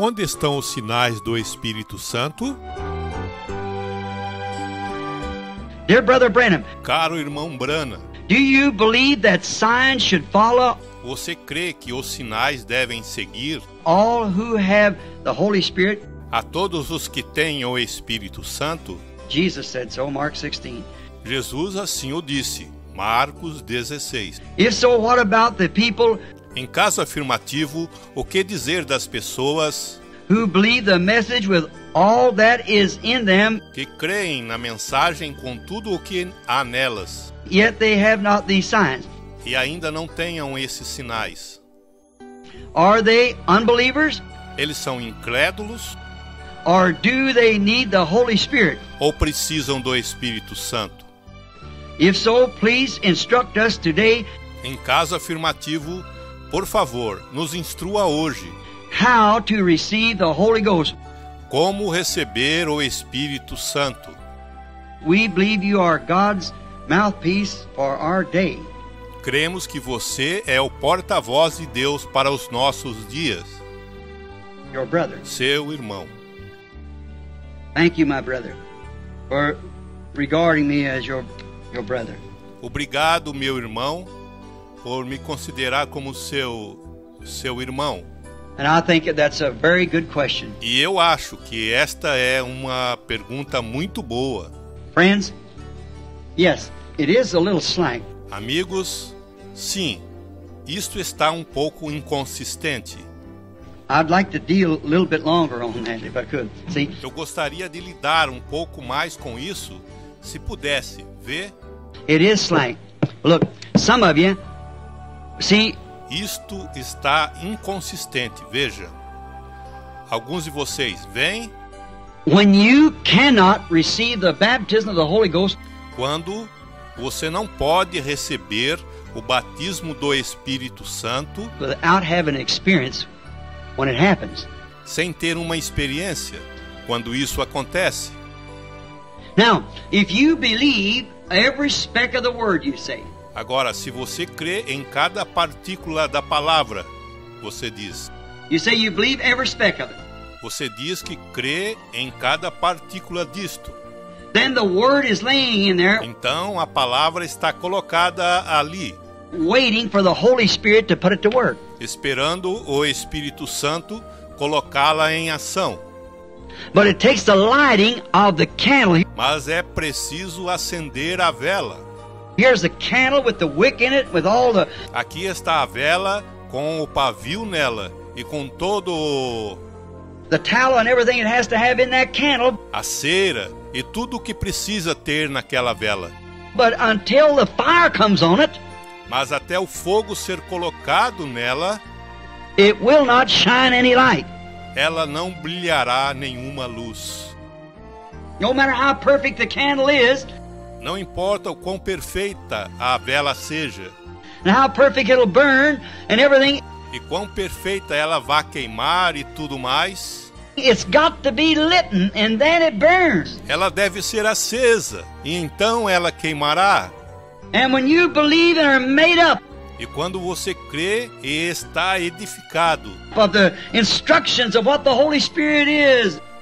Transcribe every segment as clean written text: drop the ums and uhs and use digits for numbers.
Onde estão os sinais do Espírito Santo? Dear Brother Branham, caro irmão Branham, do you believe that signs should follow? Você crê que os sinais devem seguir? All who have the Holy Spirit? A todos os que têm o Espírito Santo? Jesus said so, Mark 16. Jesus assim o disse, Marcos 16. If so, what about the people? Em caso afirmativo, o que dizer das pessoas que creem na mensagem com tudo o que há nelas, yet they have not these signs? E ainda não tenham esses sinais? Are they unbelievers? Eles são incrédulos? Or do they need the Holy Spirit? Ou precisam do Espírito Santo? If so, please instruct us today. Em caso afirmativo, por favor, nos instrua hoje. How to receive the Holy Ghost. Como receber o Espírito Santo. We believe you are God's mouthpiece for our day. Cremos que você é o porta-voz de Deus para os nossos dias. Your brother. Seu irmão. Thank you, my brother, for regarding me as your brother. Obrigado, meu irmão, por me considerar como seu irmão. And I think that's a very good question. E eu acho que esta é uma pergunta muito boa. Friends, yes, it is a little slang. Amigos, sim, isto está um pouco inconsistente. I'd like to deal a little bit longer on that if I could. See? Eu gostaria de lidar um pouco mais com isso, se pudesse. Vê? It is slang. Look, some of you see. Isto está inconsistente. Veja. Alguns de vocês veem. When you cannot receive the baptism of the Holy Ghost. Quando você não pode receber o batismo do Espírito Santo without having an experience when it happens. Sem ter uma experiência quando isso acontece. Now, if you believe every speck of the word you say. Agora, se você crê em cada partícula da palavra, você diz. You say you believe every speck of it. Você diz que crê em cada partícula disto. Then the word is laying in there. Então a palavra está colocada ali. Waiting for the Holy Spirit to put it to work. Esperando o Espírito Santo colocá-la em ação. But it takes the lighting of the candle. Mas é preciso acender a vela. Here's the candle with the wick in it, with all the. Aqui está a vela com o pavio nela e com todo o. The tallow and everything it has to have in that candle. A cera e tudo o que precisa ter naquela vela. But until the fire comes on it. Mas até o fogo ser colocado nela. It will not shine any light. Ela não brilhará nenhuma luz. No matter how perfect the candle is, não importa o quão perfeita a vela seja, and how perfect it'll burn and everything, e quão perfeita ela vá queimar e tudo mais, it's got to be lit and then it burns. Ela deve ser acesa e então ela queimará. And when you believe and are made up. E quando você crê e está edificado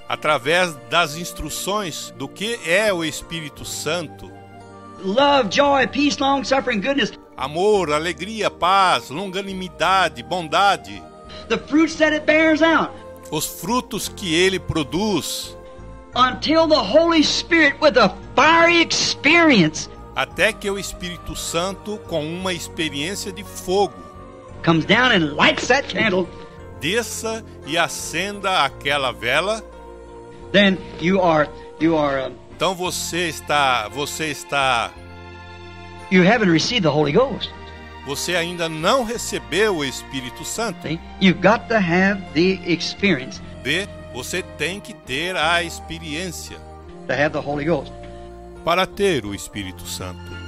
através das instruções do que é o Espírito Santo, love, joy, peace, long suffering, goodness, amor, alegria, paz, longanimidade, bondade, the fruits that it bears out, os frutos que ele produz, until the Holy Spirit with a fiery experience, até que o Espírito Santo, com uma experiência de fogo, comes down and lights that candle, desça e acenda aquela vela. Then you are então você está you haven't received the Holy Ghost. Você ainda não recebeu o Espírito Santo. You've got to have the experience. Você tem que ter a experiência to have the Holy Ghost. Para ter o Espírito Santo.